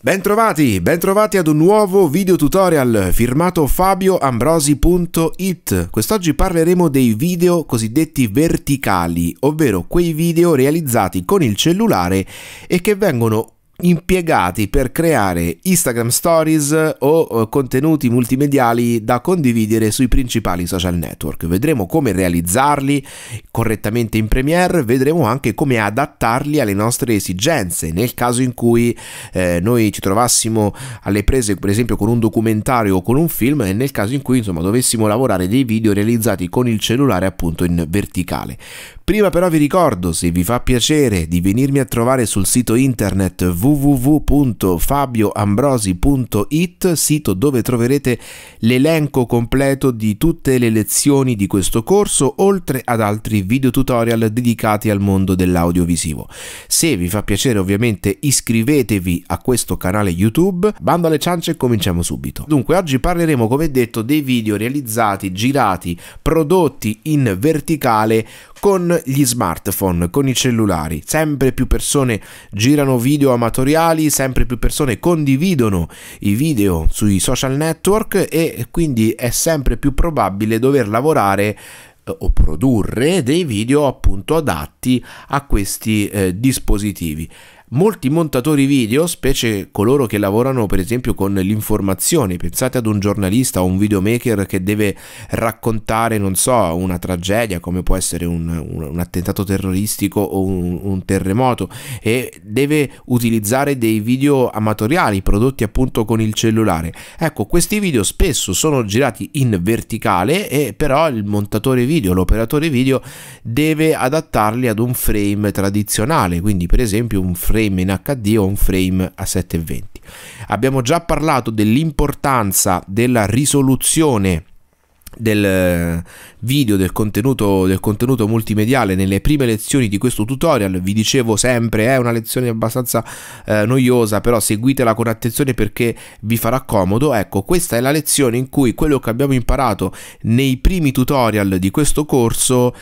Bentrovati ad un nuovo video tutorial firmato fabioambrosi.it. Quest'oggi parleremo dei video cosiddetti verticali, ovvero quei video realizzati con il cellulare e che vengono impiegati per creare Instagram Stories o contenuti multimediali da condividere sui principali social network. Vedremo come realizzarli correttamente in Premiere, vedremo anche come adattarli alle nostre esigenze nel caso in cui noi ci trovassimo alle prese per esempio con un documentario o con un film, e nel caso in cui insomma dovessimo lavorare dei video realizzati con il cellulare appunto in verticale. Prima però vi ricordo, se vi fa piacere, di venirmi a trovare sul sito internet www.fabioambrosi.it, sito dove troverete l'elenco completo di tutte le lezioni di questo corso, oltre ad altri video tutorial dedicati al mondo dell'audiovisivo. Se vi fa piacere ovviamente iscrivetevi a questo canale YouTube. Bando alle ciance e cominciamo subito. Dunque oggi parleremo, come detto, dei video realizzati, girati, prodotti in verticale con gli smartphone, con i cellulari. Sempre più persone girano video amatoriali, sempre più persone condividono i video sui social network e quindi è sempre più probabile dover lavorare o produrre dei video appunto adatti a questi dispositivi. Molti montatori video, specie coloro che lavorano per esempio con l'informazione, pensate ad un giornalista o un videomaker che deve raccontare, non so, una tragedia come può essere un attentato terroristico o un terremoto, e deve utilizzare dei video amatoriali prodotti appunto con il cellulare. Ecco, questi video spesso sono girati in verticale e però il montatore video, l'operatore video deve adattarli ad un frame tradizionale, quindi per esempio un frame in HD o un frame a 720. Abbiamo già parlato dell'importanza della risoluzione del video, del contenuto multimediale nelle prime lezioni di questo tutorial. Vi dicevo sempre è una lezione abbastanza noiosa, però seguitela con attenzione perché vi farà comodo. Ecco, questa è la lezione in cui quello che abbiamo imparato nei primi tutorial di questo corso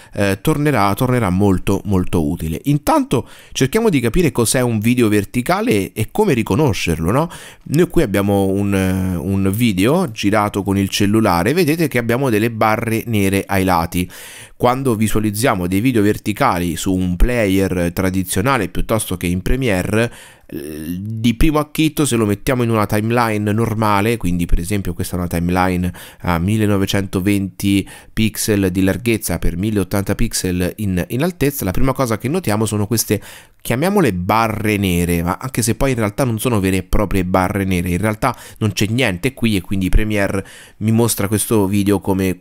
tornerà molto utile. Intanto cerchiamo di capire cos'è un video verticale e come riconoscerlo, no? Noi qui abbiamo un video girato con il cellulare, vedete che abbiamo delle barre nere ai lati. Quando visualizziamo dei video verticali su un player tradizionale piuttosto che in Premiere, di primo acchito, se lo mettiamo in una timeline normale, quindi per esempio questa è una timeline a 1920 pixel di larghezza per 1080 pixel in altezza, la prima cosa che notiamo sono queste, chiamiamole barre nere, ma anche se poi in realtà non sono vere e proprie barre nere, in realtà non c'è niente qui e quindi Premiere mi mostra questo video come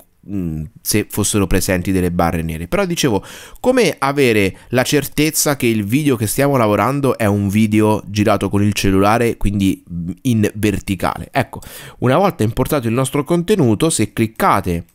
se fossero presenti delle barre nere. Però dicevo, come avere la certezza che il video che stiamo lavorando è un video girato con il cellulare, quindi in verticale? Ecco, una volta importato il nostro contenuto, se cliccate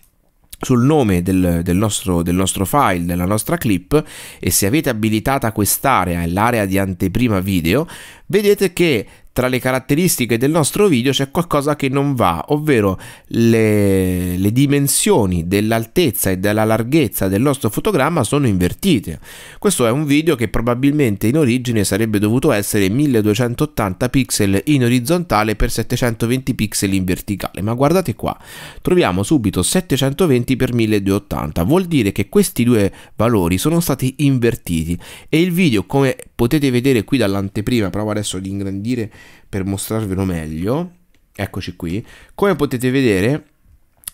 sul nome del nostro file, della nostra clip, e se avete abilitata quest'area, l'area di anteprima video, vedete che tra le caratteristiche del nostro video c'è qualcosa che non va, ovvero le dimensioni dell'altezza e della larghezza del nostro fotogramma sono invertite. Questo è un video che probabilmente in origine sarebbe dovuto essere 1280 pixel in orizzontale per 720 pixel in verticale, ma guardate qua, troviamo subito 720 x 1280, vuol dire che questi due valori sono stati invertiti e il video, come potete vedere qui dall'anteprima, provo adesso ad ingrandire per mostrarvelo meglio, eccoci qui, come potete vedere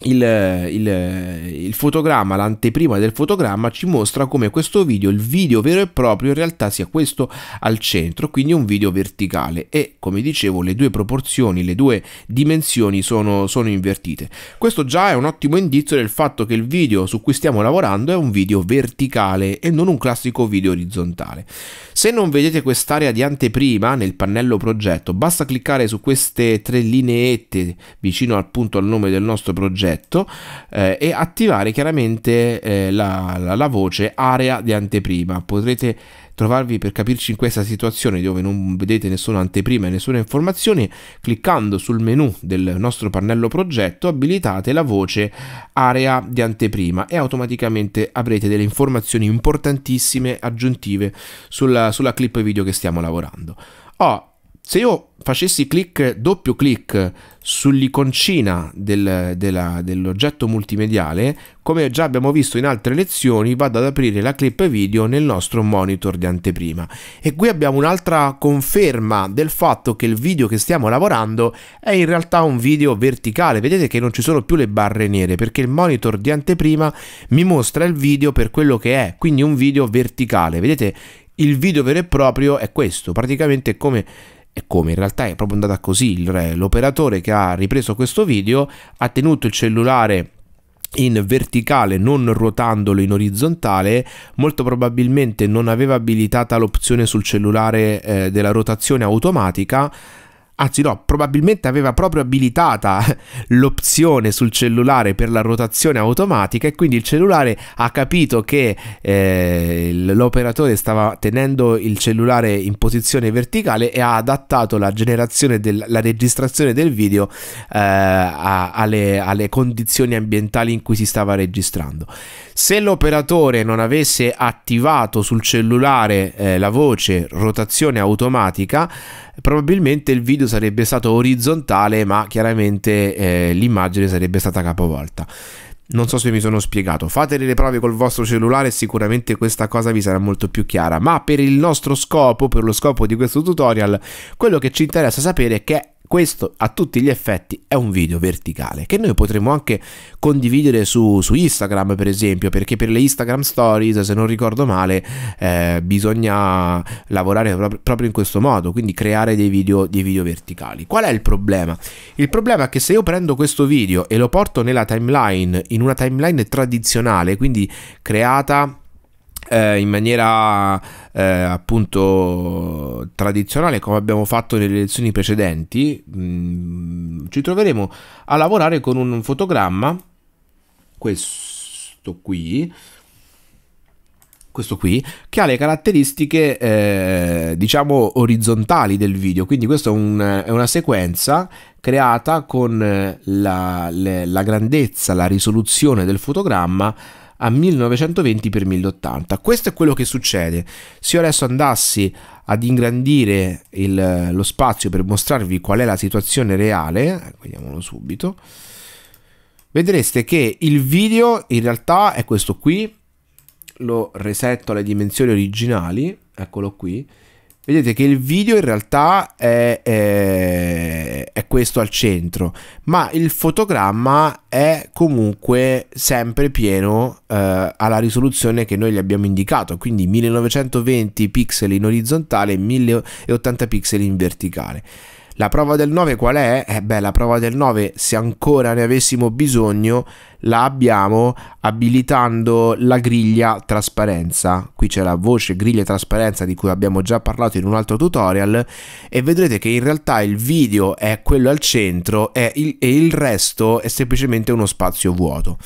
il fotogramma, l'anteprima del fotogramma ci mostra come questo video, il video vero e proprio, in realtà sia questo al centro, quindi un video verticale, e come dicevo le due proporzioni, le due dimensioni sono invertite. Questo già è un ottimo indizio del fatto che il video su cui stiamo lavorando è un video verticale e non un classico video orizzontale. Se non vedete quest'area di anteprima nel pannello progetto, basta cliccare su queste tre lineette vicino appunto al nome del nostro progetto e attivare chiaramente la voce area di anteprima. Potrete trovarvi, per capirci, in questa situazione dove non vedete nessuna anteprima e nessuna informazione. Cliccando sul menu del nostro pannello progetto abilitate la voce area di anteprima e automaticamente avrete delle informazioni importantissime aggiuntive sulla clip video che stiamo lavorando. se io facessi clic, doppio clic sull'iconcina dell'oggetto multimediale, come già abbiamo visto in altre lezioni, vado ad aprire la clip video nel nostro monitor di anteprima. E qui abbiamo un'altra conferma del fatto che il video che stiamo lavorando è in realtà un video verticale. Vedete che non ci sono più le barre nere, perché il monitor di anteprima mi mostra il video per quello che è, quindi un video verticale. Vedete, il video vero e proprio è questo, praticamente è come... in realtà è proprio andata così. L'operatore che ha ripreso questo video ha tenuto il cellulare in verticale, non ruotandolo in orizzontale. Molto probabilmente non aveva abilitata l'opzione sul cellulare della rotazione automatica. Anzi no, probabilmente aveva proprio abilitata l'opzione sul cellulare per la rotazione automatica, e quindi il cellulare ha capito che l'operatore stava tenendo il cellulare in posizione verticale e ha adattato la generazione della registrazione del video alle condizioni ambientali in cui si stava registrando. Se l'operatore non avesse attivato sul cellulare la voce rotazione automatica, probabilmente il video sarebbe stato orizzontale, ma chiaramente l'immagine sarebbe stata capovolta. Non so se mi sono spiegato. Fate le prove col vostro cellulare, sicuramente questa cosa vi sarà molto più chiara. Ma per il nostro scopo, per lo scopo di questo tutorial, quello che ci interessa sapere è che questo a tutti gli effetti è un video verticale, che noi potremmo anche condividere su Instagram, per esempio, perché per le Instagram Stories, se non ricordo male, bisogna lavorare proprio in questo modo, quindi creare dei video verticali. Qual è il problema? Il problema è che se io prendo questo video e lo porto nella timeline, in una timeline tradizionale, quindi creata in maniera appunto tradizionale, come abbiamo fatto nelle lezioni precedenti, ci troveremo a lavorare con un fotogramma, questo qui, che ha le caratteristiche diciamo orizzontali del video. Quindi questa è una sequenza creata con la grandezza, la risoluzione del fotogramma a 1920x1080. Questo è quello che succede. Se io adesso andassi ad ingrandire lo spazio per mostrarvi qual è la situazione reale, vediamolo subito, vedreste che il video in realtà è questo qui. Lo resetto alle dimensioni originali, eccolo qui. Vedete che il video in realtà è questo al centro, ma il fotogramma è comunque sempre pieno alla risoluzione che noi gli abbiamo indicato, quindi 1920 pixel in orizzontale e 1080 pixel in verticale. La prova del 9 qual è? Beh, la prova del 9, se ancora ne avessimo bisogno, la abbiamo abilitando la griglia trasparenza. Qui c'è la voce griglia trasparenza di cui abbiamo già parlato in un altro tutorial, e vedrete che in realtà il video è quello al centro e il resto è semplicemente uno spazio vuoto.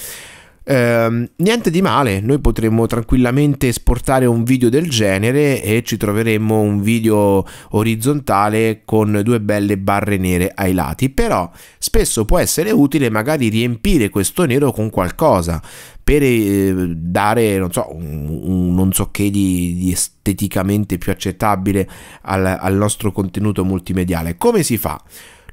Niente di male, noi potremmo tranquillamente esportare un video del genere e ci troveremmo un video orizzontale con due belle barre nere ai lati. Però spesso può essere utile magari riempire questo nero con qualcosa per dare, non so, un non so che di esteticamente più accettabile al nostro contenuto multimediale. Come si fa?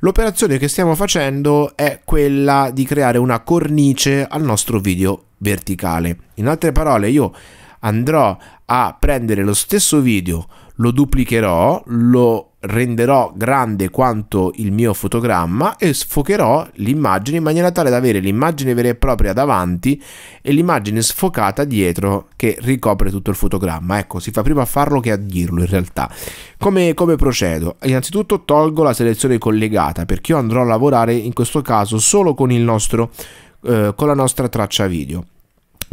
L'operazione che stiamo facendo è quella di creare una cornice al nostro video verticale. In altre parole, io andrò a prendere lo stesso video, lo duplicherò, lo renderò grande quanto il mio fotogramma e sfocherò l'immagine in maniera tale da avere l'immagine vera e propria davanti e l'immagine sfocata dietro che ricopre tutto il fotogramma. Ecco, si fa prima a farlo che a dirlo in realtà. Come procedo? Innanzitutto tolgo la selezione collegata, perché io andrò a lavorare in questo caso solo con la nostra traccia video.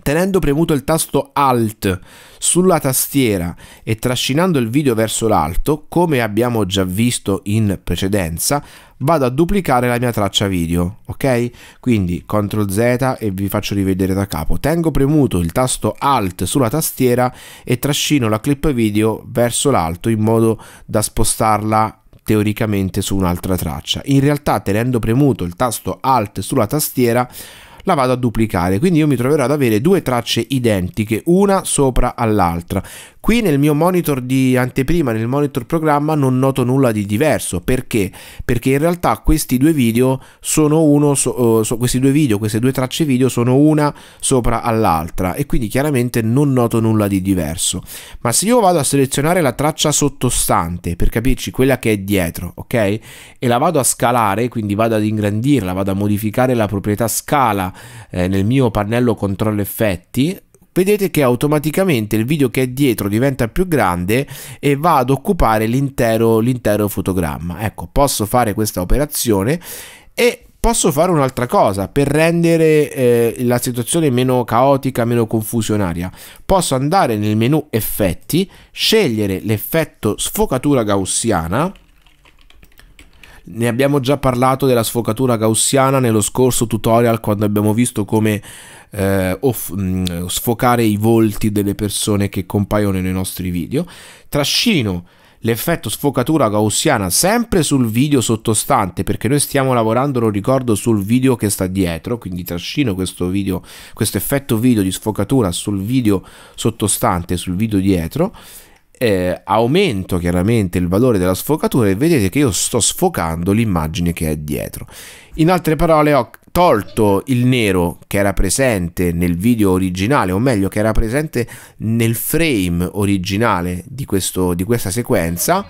Tenendo premuto il tasto Alt sulla tastiera e trascinando il video verso l'alto, come abbiamo già visto in precedenza, vado a duplicare la mia traccia video, ok? Quindi CTRL Z e vi faccio rivedere da capo. Tengo premuto il tasto Alt sulla tastiera e trascino la clip video verso l'alto in modo da spostarla teoricamente su un'altra traccia. In realtà, tenendo premuto il tasto Alt sulla tastiera, la vado a duplicare, quindi io mi troverò ad avere due tracce identiche, una sopra all'altra. Qui nel mio monitor di anteprima, nel monitor programma, non noto nulla di diverso. Perché? Perché in realtà questi due video sono queste due tracce video sono una sopra all'altra e quindi chiaramente non noto nulla di diverso. Ma se io vado a selezionare la traccia sottostante, per capirci, quella che è dietro, ok? E la vado a scalare, quindi vado ad ingrandirla, vado a modificare la proprietà scala nel mio pannello controllo effetti, vedete che automaticamente il video che è dietro diventa più grande e va ad occupare l'intero fotogramma. Ecco, posso fare questa operazione e posso fare un'altra cosa per rendere la situazione meno caotica, meno confusionaria. Posso andare nel menu effetti, scegliere l'effetto sfocatura gaussiana. Ne abbiamo già parlato della sfocatura gaussiana nello scorso tutorial, quando abbiamo visto come sfocare i volti delle persone che compaiono nei nostri video. Trascino l'effetto sfocatura gaussiana sempre sul video sottostante, perché noi stiamo lavorando, lo ricordo, sul video che sta dietro, quindi trascino questo effetto video di sfocatura sul video sottostante, sul video dietro. Aumento chiaramente il valore della sfocatura e vedete che io sto sfocando l'immagine che è dietro. In altre parole, ho tolto il nero che era presente nel video originale, o meglio che era presente nel frame originale di questa sequenza,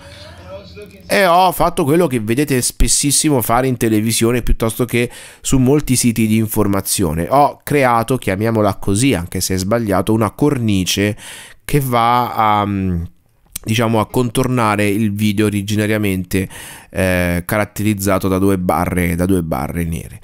e ho fatto quello che vedete spessissimo fare in televisione piuttosto che su molti siti di informazione. Ho creato, chiamiamola così anche se è sbagliato, una cornice che va a, diciamo, a contornare il video originariamente caratterizzato da due barre nere.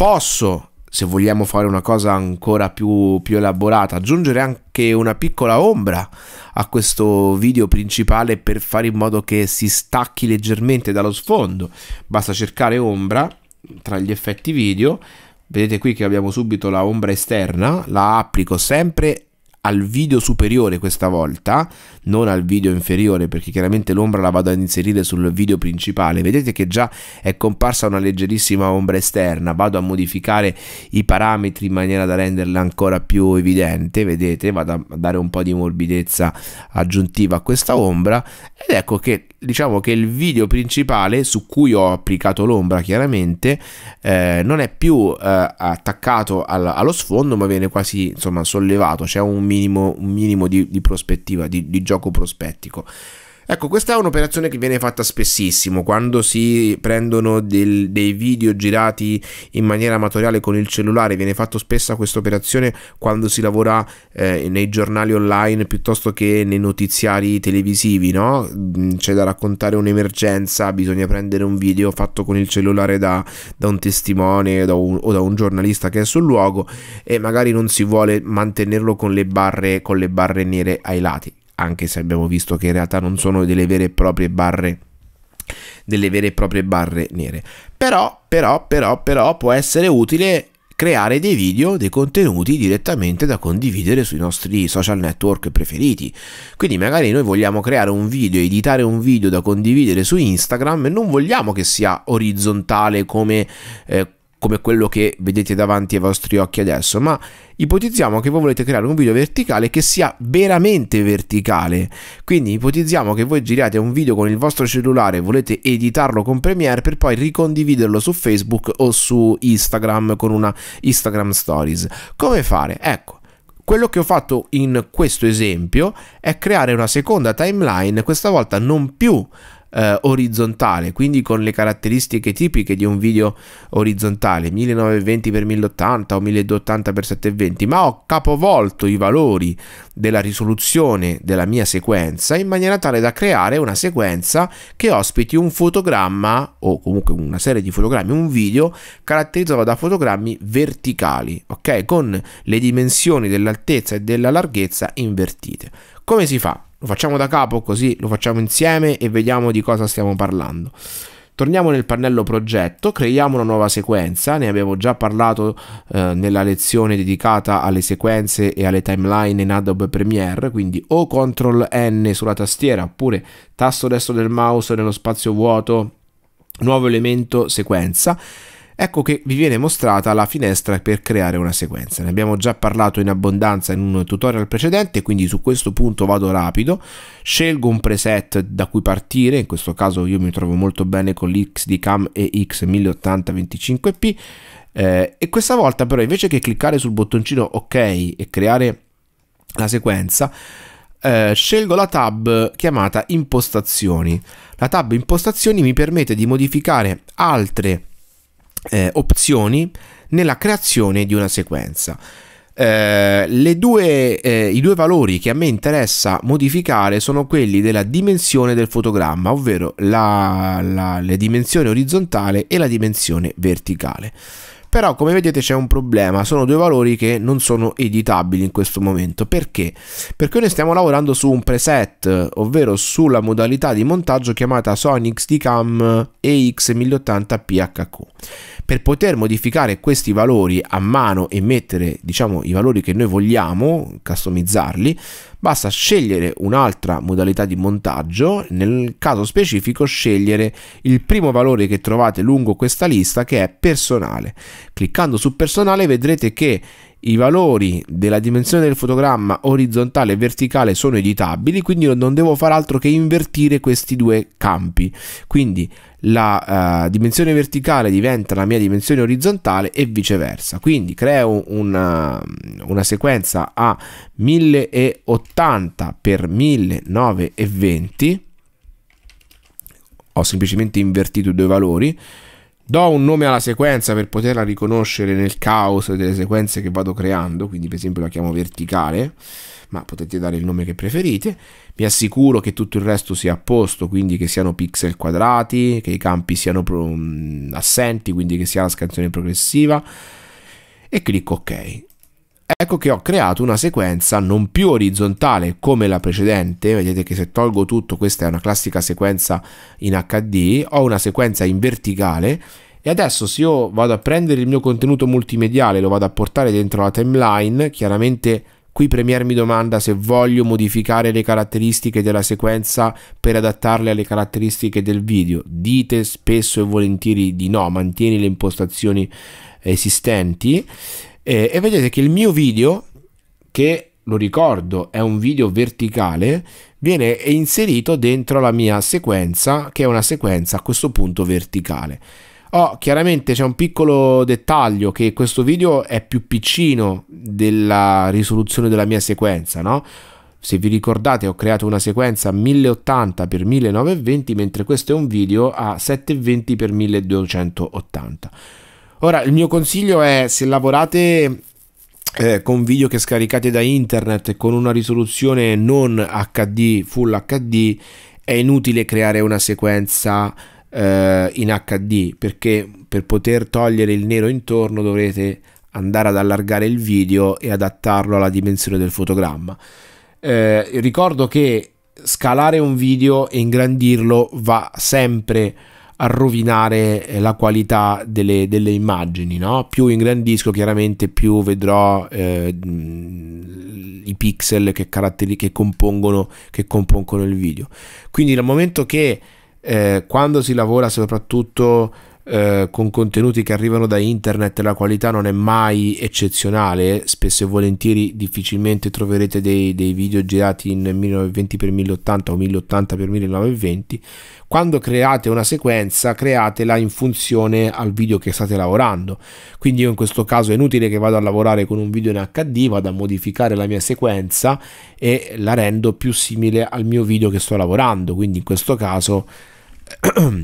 Posso, se vogliamo fare una cosa ancora più elaborata, aggiungere anche una piccola ombra a questo video principale per fare in modo che si stacchi leggermente dallo sfondo. Basta cercare ombra tra gli effetti video, vedete qui che abbiamo subito la ombra esterna, la applico sempre al video superiore questa volta, non al video inferiore, perché chiaramente l'ombra la vado ad inserire sul video principale. Vedete che già è comparsa una leggerissima ombra esterna, vado a modificare i parametri in maniera da renderla ancora più evidente, vedete, vado a dare un po' di morbidezza aggiuntiva a questa ombra ed ecco che, diciamo che il video principale su cui ho applicato l'ombra chiaramente non è più attaccato allo sfondo, ma viene quasi, insomma, sollevato, c'è un minimo di prospettiva, di gioco prospettico. Ecco, questa è un'operazione che viene fatta spessissimo quando si prendono dei video girati in maniera amatoriale con il cellulare. Viene fatta spesso questa operazione quando si lavora nei giornali online piuttosto che nei notiziari televisivi, no? C'è da raccontare un'emergenza, bisogna prendere un video fatto con il cellulare da un testimone o da un giornalista che è sul luogo e magari non si vuole mantenerlo con le barre nere ai lati, anche se abbiamo visto che in realtà non sono delle vere e proprie barre nere. Però può essere utile creare dei video, dei contenuti direttamente da condividere sui nostri social network preferiti. Quindi magari noi vogliamo creare un video, editare un video da condividere su Instagram e non vogliamo che sia orizzontale come quello che vedete davanti ai vostri occhi adesso, ma ipotizziamo che voi volete creare un video verticale che sia veramente verticale. Quindi ipotizziamo che voi giriate un video con il vostro cellulare, volete editarlo con Premiere per poi ricondividerlo su Facebook o su Instagram con una Instagram Stories. Come fare? Ecco, quello che ho fatto in questo esempio è creare una seconda timeline, questa volta non più orizzontale, quindi con le caratteristiche tipiche di un video orizzontale, 1920x1080 o 1080x720, ma ho capovolto i valori della risoluzione della mia sequenza in maniera tale da creare una sequenza che ospiti un fotogramma o comunque una serie di fotogrammi, un video caratterizzato da fotogrammi verticali, ok? Con le dimensioni dell'altezza e della larghezza invertite. Come si fa? Lo facciamo da capo, così lo facciamo insieme e vediamo di cosa stiamo parlando. Torniamo nel pannello progetto, creiamo una nuova sequenza, ne abbiamo già parlato nella lezione dedicata alle sequenze e alle timeline in Adobe Premiere, quindi o CTRL N sulla tastiera oppure tasto destro del mouse nello spazio vuoto, nuovo elemento, sequenza. ecco che vi viene mostrata la finestra per creare una sequenza. Ne abbiamo già parlato in abbondanza in un tutorial precedente, quindi su questo punto vado rapido, scelgo un preset da cui partire, in questo caso io mi trovo molto bene con l'XDCAM EX1080PHQ, e questa volta però invece che cliccare sul bottoncino ok e creare la sequenza, scelgo la tab chiamata impostazioni. La tab impostazioni mi permette di modificare altre opzioni nella creazione di una sequenza. I due valori che a me interessa modificare sono quelli della dimensione del fotogramma, ovvero la dimensione orizzontale e la dimensione verticale. Però come vedete c'è un problema, sono due valori che non sono editabili in questo momento. Perché? Perché noi stiamo lavorando su un preset, ovvero sulla modalità di montaggio chiamata Sony XDCAM EX1080PHQ. Per poter modificare questi valori a mano e mettere, diciamo, i valori che noi vogliamo, customizzarli, basta scegliere un'altra modalità di montaggio, nel caso specifico scegliere il primo valore che trovate lungo questa lista, che è personale. Cliccando su personale vedrete che i valori della dimensione del fotogramma orizzontale e verticale sono editabili, quindi io non devo far altro che invertire questi due campi. Quindi la dimensione verticale diventa la mia dimensione orizzontale e viceversa. Quindi creo una sequenza a 1080 x 1920, ho semplicemente invertito i due valori. Do un nome alla sequenza per poterla riconoscere nel caos delle sequenze che vado creando, quindi per esempio la chiamo verticale, ma potete dare il nome che preferite. Mi assicuro che tutto il resto sia a posto, quindi che siano pixel quadrati, che i campi siano assenti, quindi che sia la scansione progressiva, e clicco ok. Ecco che ho creato una sequenza non più orizzontale come la precedente. Vedete che se tolgo tutto, questa è una classica sequenza in HD, ho una sequenza in verticale, e adesso se io vado a prendere il mio contenuto multimediale, lo vado a portare dentro la timeline, chiaramente qui Premiere mi domanda se voglio modificare le caratteristiche della sequenza per adattarle alle caratteristiche del video. Dite spesso e volentieri di no, mantieni le impostazioni esistenti. E vedete che il mio video, che lo ricordo è un video verticale, viene inserito dentro la mia sequenza, che è una sequenza a questo punto verticale. Chiaramente c'è un piccolo dettaglio, che questo video è più piccino della risoluzione della mia sequenza, no? Se vi ricordate ho creato una sequenza a 1080 x 1920, mentre questo è un video a 720 x 1280. Ora, il mio consiglio è, se lavorate con video che scaricate da internet con una risoluzione non HD, full HD, è inutile creare una sequenza in HD, perché per poter togliere il nero intorno dovrete andare ad allargare il video e adattarlo alla dimensione del fotogramma. Ricordo che scalare un video e ingrandirlo va sempre a rovinare la qualità delle immagini, no? Più ingrandisco, chiaramente più vedrò i pixel che compongono il video. Quindi dal momento che quando si lavora soprattutto con contenuti che arrivano da internet la qualità non è mai eccezionale, spesso e volentieri difficilmente troverete dei video girati in 1920 x 1080 o 1080 x 1920. Quando create una sequenza, createla in funzione al video che state lavorando. Quindi io in questo caso è inutile che vado a lavorare con un video in HD, vado a modificare la mia sequenza e la rendo più simile al mio video che sto lavorando. Quindi in questo caso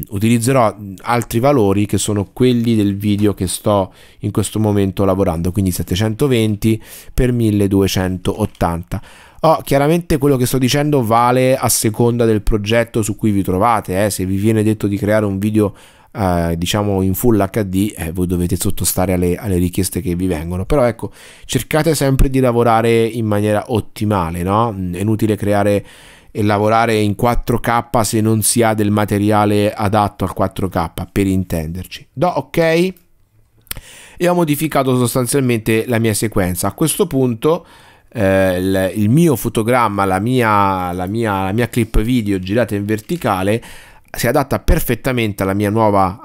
utilizzerò altri valori che sono quelli del video che sto in questo momento lavorando, quindi 720 x 1280. Chiaramente quello che sto dicendo vale a seconda del progetto su cui vi trovate. Se vi viene detto di creare un video diciamo in full HD, voi dovete sottostare alle richieste che vi vengono. Però ecco, cercate sempre di lavorare in maniera ottimale, no? È inutile creare e lavorare in 4K se non si ha del materiale adatto al 4K, per intenderci. Do ok e ho modificato sostanzialmente la mia sequenza. A questo punto il mio fotogramma, la mia clip video girata in verticale si adatta perfettamente alla mia nuova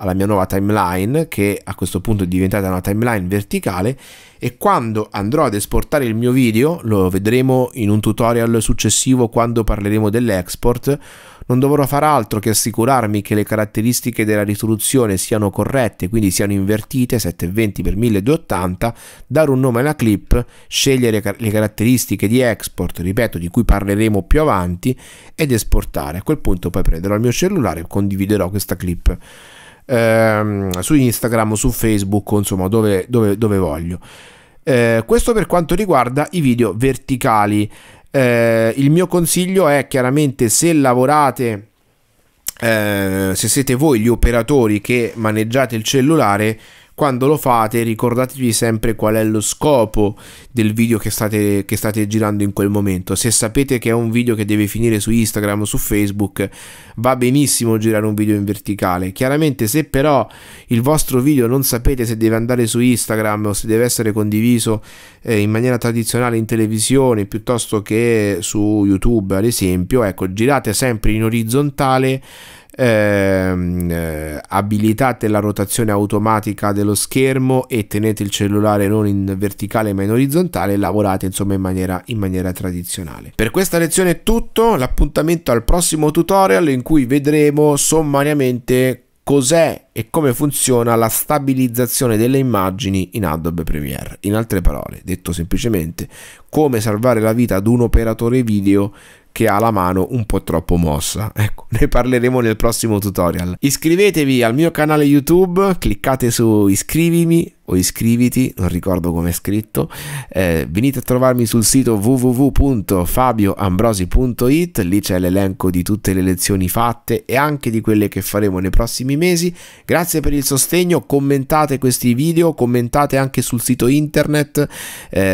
timeline, che a questo punto è diventata una timeline verticale, e quando andrò ad esportare il mio video, lo vedremo in un tutorial successivo quando parleremo dell'export, non dovrò far altro che assicurarmi che le caratteristiche della risoluzione siano corrette, quindi siano invertite, 720x1280, dare un nome alla clip, scegliere le caratteristiche di export, ripeto, di cui parleremo più avanti, ed esportare. A quel punto poi prenderò il mio cellulare e condividerò questa clip su Instagram o su Facebook, insomma dove voglio. Questo per quanto riguarda i video verticali. Il mio consiglio è chiaramente, se lavorate, se siete voi gli operatori che maneggiate il cellulare, quando lo fate ricordatevi sempre qual è lo scopo del video che state girando in quel momento. Se sapete che è un video che deve finire su Instagram o su Facebook, va benissimo girare un video in verticale. Chiaramente, se però il vostro video non sapete se deve andare su Instagram o se deve essere condiviso in maniera tradizionale in televisione piuttosto che su YouTube ad esempio, ecco, girate sempre in orizzontale. Abilitate la rotazione automatica dello schermo e tenete il cellulare non in verticale ma in orizzontale, e lavorate insomma in maniera tradizionale. Per questa lezione è tutto, l'appuntamento al prossimo tutorial in cui vedremo sommariamente cos'è e come funziona la stabilizzazione delle immagini in Adobe Premiere. In altre parole, detto semplicemente, come salvare la vita ad un operatore video che ha la mano un po' troppo mossa. Ecco, ne parleremo nel prossimo tutorial. Iscrivetevi al mio canale YouTube, cliccate su iscrivimi o iscriviti, non ricordo come è scritto, venite a trovarmi sul sito www.fabioambrosi.it, lì c'è l'elenco di tutte le lezioni fatte e anche di quelle che faremo nei prossimi mesi. Grazie per il sostegno, commentate questi video, commentate anche sul sito internet,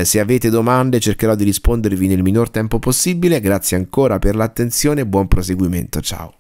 se avete domande cercherò di rispondervi nel minor tempo possibile. Grazie ancora per l'attenzione, buon proseguimento, ciao.